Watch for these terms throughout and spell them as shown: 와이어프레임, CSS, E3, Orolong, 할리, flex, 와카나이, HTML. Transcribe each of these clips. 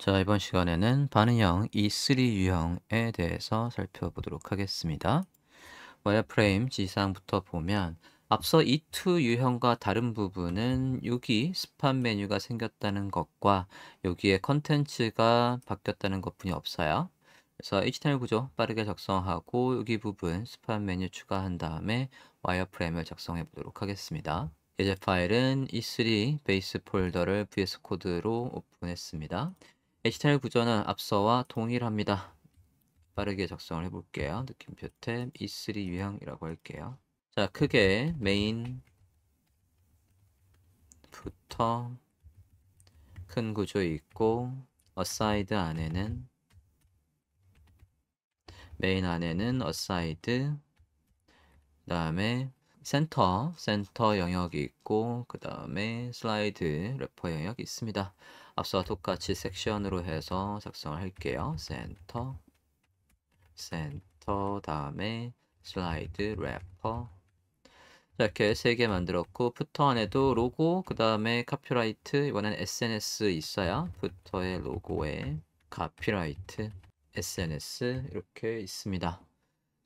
자, 이번 시간에는 반응형 E3 유형에 대해서 살펴보도록 하겠습니다. 와이어프레임 지상부터 보면 앞서 E2 유형과 다른 부분은 여기 스판 메뉴가 생겼다는 것과 여기에 컨텐츠가 바뀌었다는 것뿐이 없어요. 그래서 HTML 구조 빠르게 작성하고 여기 부분 스판 메뉴 추가한 다음에 와이어프레임을 작성해 보도록 하겠습니다. 예제 파일은 E3 베이스 폴더를 VS 코드로 오픈했습니다. HTML 구조는 앞서와 동일합니다. 빠르게 작성을 해볼게요. 느낌표 탭 E3 유형이라고 할게요. 자, 크게 메인부터 큰 구조 있고 어사이드 안에는 메인 안에는 어사이드 그 다음에 센터 영역이 있고 그 다음에 슬라이드 래퍼 영역이 있습니다. 앞서와 똑같이 섹션으로 해서 작성을 할게요. 센터 다음에 슬라이드 래퍼. 자, 이렇게 3개 만들었고 부터 안에도 로고 그 다음에 카피라이트, 이번엔 SNS 있어요. 부터의 로고에 카피라이트 SNS 이렇게 있습니다.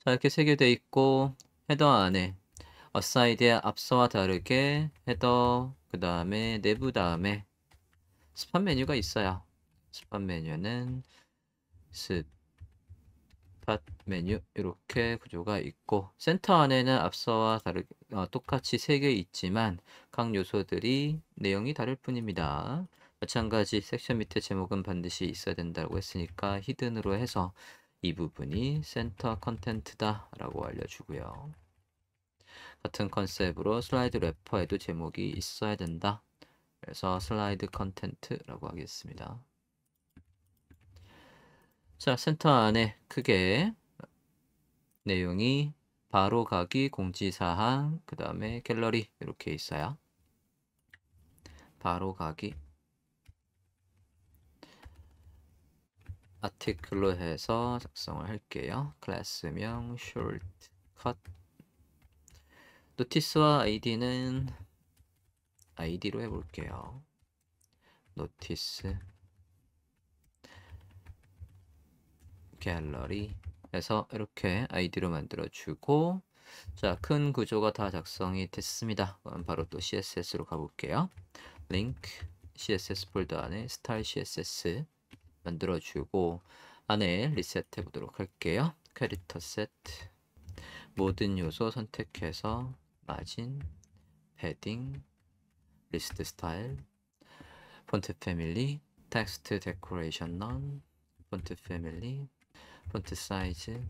자, 이렇게 3개 돼 있고 헤더 안에 어사이드의 앞서와 다르게 헤더 그 다음에 내부 다음에 스판 메뉴가 있어요. 스판 메뉴는 스팟 메뉴 이렇게 구조가 있고 센터 안에는 앞서와 다르게 똑같이 3개 있지만 각 요소들이 내용이 다를 뿐입니다. 마찬가지 섹션 밑에 제목은 반드시 있어야 된다고 했으니까 히든으로 해서 이 부분이 센터 컨텐트다 라고 알려주고요. 같은 컨셉으로 슬라이드 래퍼에도 제목이 있어야 된다. 그래서 슬라이드 컨텐트라고 하겠습니다. 자, 센터 안에 크게 내용이 바로 가기, 공지사항, 그 다음에 갤러리 이렇게 있어요. 바로 가기 아티클로 해서 작성을 할게요. 클래스명 숏컷 노티스와 아이디는 아이디로 해볼게요. 노티스 갤러리 해서 이렇게 아이디로 만들어주고, 자, 큰 구조가 다 작성이 됐습니다. 그럼 바로 또 CSS로 가볼게요. 링크 CSS 폴더 안에 스타일 CSS 만들어주고 안에 리셋해 보도록 할게요. 캐릭터 세트 모든 요소 선택해서 마진, 패딩, 리스트 스타일, 폰트 패밀리, 텍스트 데코레이션 넌, 폰트 패밀리, 폰트 사이즈,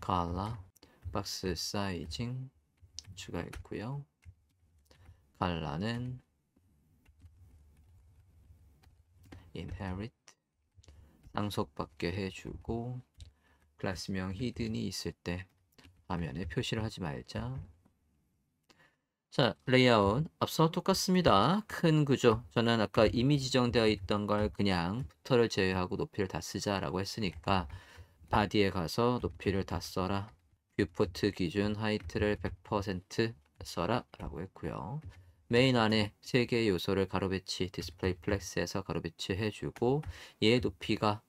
컬러, 박스 사이징 추가했고요. 컬러는 inherit 상속받게 해주고 클래스명 히든이 있을 때 화면에 표시를 하지 말자. 자, 레이아웃 앞서 똑같습니다. 큰 구조 저는 아까 이미 지정되어 있던 걸 그냥 부터를 제외하고 높이를 다 쓰자 라고 했으니까 바디에 가서 높이를 다 써라, 뷰포트 기준 하이트를 100% 써라 라고 했고요. 메인 안에 3개의 요소를 가로 배치 디스플레이 플렉스에서 가로 배치 해주고 얘의 높이가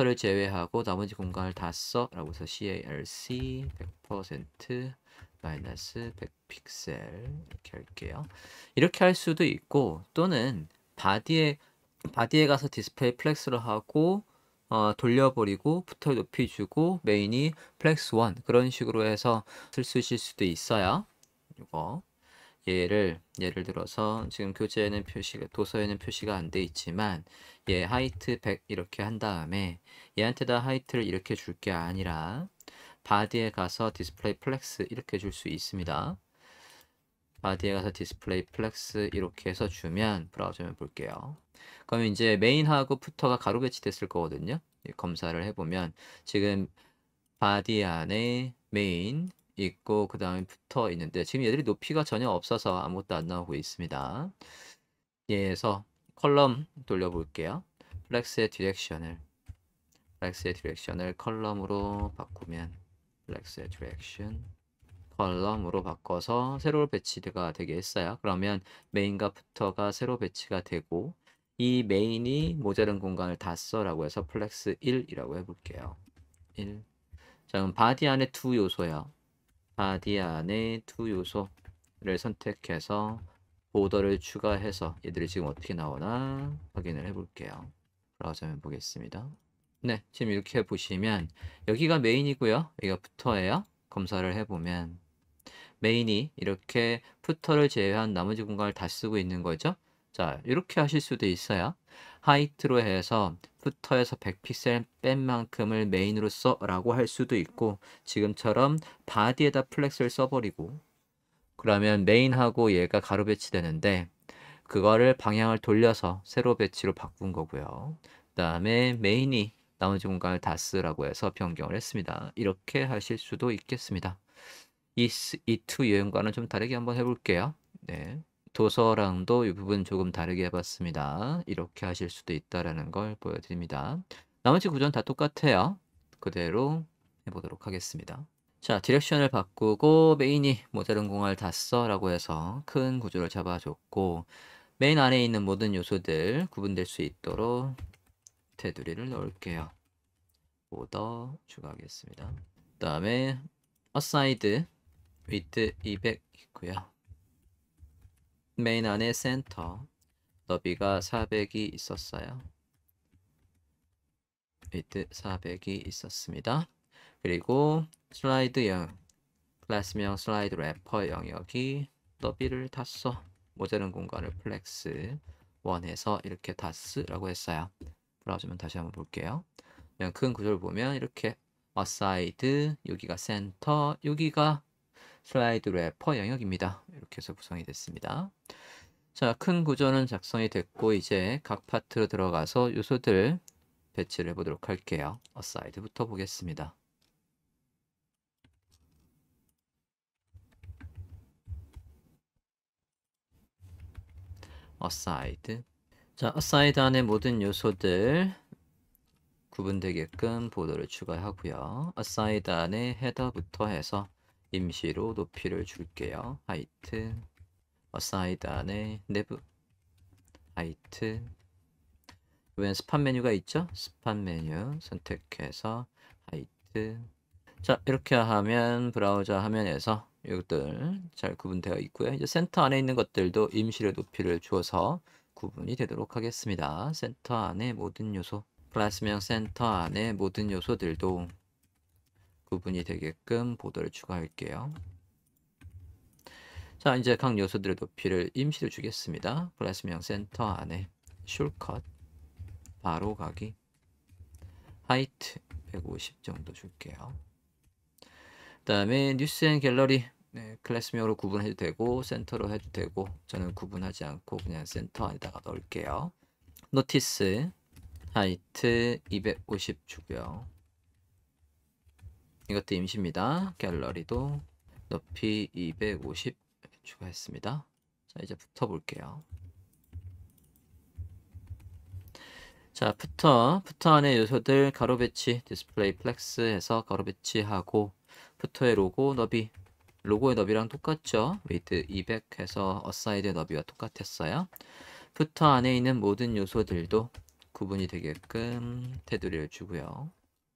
푸터를 제외하고 나머지 공간을 다 써 라고 해서 CARC 100% 마이너스 100픽셀 이렇게 할게요. 이렇게 할 수도 있고 또는 바디에 가서 디스플레이 플렉스를 하고 돌려버리고 푸터 높이 주고 메인이 플렉스 1 그런 식으로 해서 쓰실 수도 있어요. 이거 예를 들어서 지금 교재에는 표시가 도서에는 표시가 안 돼 있지만 얘 하이트 100 이렇게 한 다음에 얘한테다 하이트를 이렇게 줄 게 아니라 바디에 가서 디스플레이 플렉스 이렇게 줄 수 있습니다. 바디에 가서 디스플레이 플렉스 이렇게 해서 주면 브라우저면 볼게요. 그럼 이제 메인하고 푸터가 가로 배치됐을 거거든요. 검사를 해보면 지금 바디 안에 메인 있고 그 다음에 푸터 있는데 지금 얘들이 높이가 전혀 없어서 아무것도 안 나오고 있습니다. 얘에서 컬럼 돌려볼게요. 플렉스의 디렉션을 컬럼으로 바꾸면 플렉스의 디렉션 컬럼으로 바꿔서 세로 배치가 되게 했어요. 그러면 메인과 푸터가 세로 배치가 되고 이 메인이 모자른 공간을 다 써라고 해서 플렉스 1이라고 해볼게요. 1. 자, 그럼 바디 안에 to 요소야. 바디 안에 to 요소를 선택해서 보더를 추가해서 얘들이 지금 어떻게 나오나 확인을 해볼게요. 브라우저면 보겠습니다. 네, 지금 이렇게 보시면 여기가 메인이고요. 여기가 푸터예요. 검사를 해보면 메인이 이렇게 푸터를 제외한 나머지 공간을 다 쓰고 있는 거죠. 자, 이렇게 하실 수도 있어요. 하이트로 해서 푸터에서 100픽셀 뺀 만큼을 메인으로 써라고 할 수도 있고, 지금처럼 바디에다 플렉스를 써버리고 그러면 메인하고 얘가 가로 배치되는데 그거를 방향을 돌려서 세로 배치로 바꾼 거고요. 그 다음에 메인이 나머지 공간을 다 쓰라고 해서 변경을 했습니다. 이렇게 하실 수도 있겠습니다. 이 to 유형과는 좀 다르게 한번 해볼게요. 네. 도서랑도 이 부분 조금 다르게 해봤습니다. 이렇게 하실 수도 있다라는 걸 보여드립니다. 나머지 구조는 다 똑같아요. 그대로 해보도록 하겠습니다. 자, 디렉션을 바꾸고 메인이 모자른 공간을 다 써라고 해서 큰 구조를 잡아줬고, 메인 안에 있는 모든 요소들 구분될 수 있도록 테두리를 넣을게요. 보더 추가하겠습니다. 그 다음에 어사이드 위드 200 있고요. 메인 안에 센터 너비가 400이 있었어요. width 400이 있었습니다. 그리고 슬라이드 영 클래스명 슬라이드 래퍼 영역이 너비를 다 써. 모자른 공간을 플렉스 1에서 이렇게 다 쓰라고 했어요. 브라우저면 다시 한번 볼게요. 그냥 큰 구조를 보면 이렇게 aside 여기가 센터, 여기가 슬라이드 래퍼 영역입니다. 이렇게 해서 구성이 됐습니다. 자, 큰 구조는 작성이 됐고, 이제 각 파트로 들어가서 요소들 배치를 해보도록 할게요. 어사이드부터 보겠습니다. 어사이드. 자, 어사이드 안에 모든 요소들 구분되게끔 보더를 추가하고요. 어사이드 안에 헤더부터 해서 임시로 높이를 줄게요. 하이트 어사이드 안에 내부 하이트, 이번엔 스팟 메뉴가 있죠? 스팟 메뉴 선택해서 하이트. 자, 이렇게 하면 브라우저 화면에서 이것들 잘 구분되어 있고요. 이제 센터 안에 있는 것들도 임시로 높이를 주어서 구분이 되도록 하겠습니다. 센터 안에 모든 요소 클래스명 센터 안에 모든 요소들도 구분이 되게끔 보더를 추가할게요. 자, 이제 각 요소들의 높이를 임시로 주겠습니다. 클래스명 센터 안에 숏컷 바로 가기 하이트 150 정도 줄게요. 그 다음에 뉴스 앤 갤러리 클래스명으로 구분해도 되고 센터로 해도 되고, 저는 구분하지 않고 그냥 센터 안에다가 넣을게요. 노티스 하이트 250 주고요. 이것도 임시입니다. 갤러리도 높이 250 추가했습니다. 자, 이제 푸터 볼게요. 자, 푸터 안에 요소들 가로 배치 디스플레이 플렉스 해서 가로 배치하고, 푸터의 로고 너비 로고의 너비랑 똑같죠. width 200 해서 어사이드의 너비와 똑같았어요. 푸터 안에 있는 모든 요소들도 구분이 되게끔 테두리를 주고요.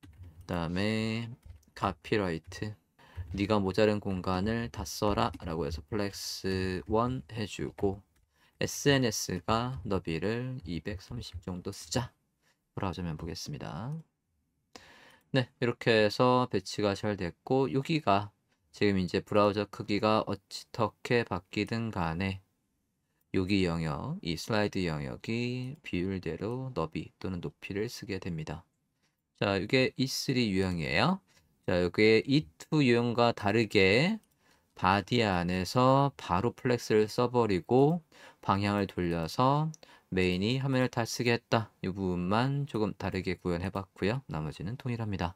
그 다음에 카피라이트 네가 모자른 공간을 다 써라 라고 해서 플렉스 1 해주고, SNS가 너비를 230 정도 쓰자. 브라우저면 보겠습니다. 네, 이렇게 해서 배치가 잘 됐고, 여기가 지금 이제 브라우저 크기가 어떻게 바뀌든 간에 여기 영역, 이 슬라이드 영역이 비율대로 너비 또는 높이를 쓰게 됩니다. 자, 이게 E3 유형이에요. 자, 여기에 E2 유형과 다르게 바디 안에서 바로 플렉스를 써버리고 방향을 돌려서 메인이 화면을 다 쓰게 했다. 이 부분만 조금 다르게 구현해봤고요. 나머지는 동일합니다.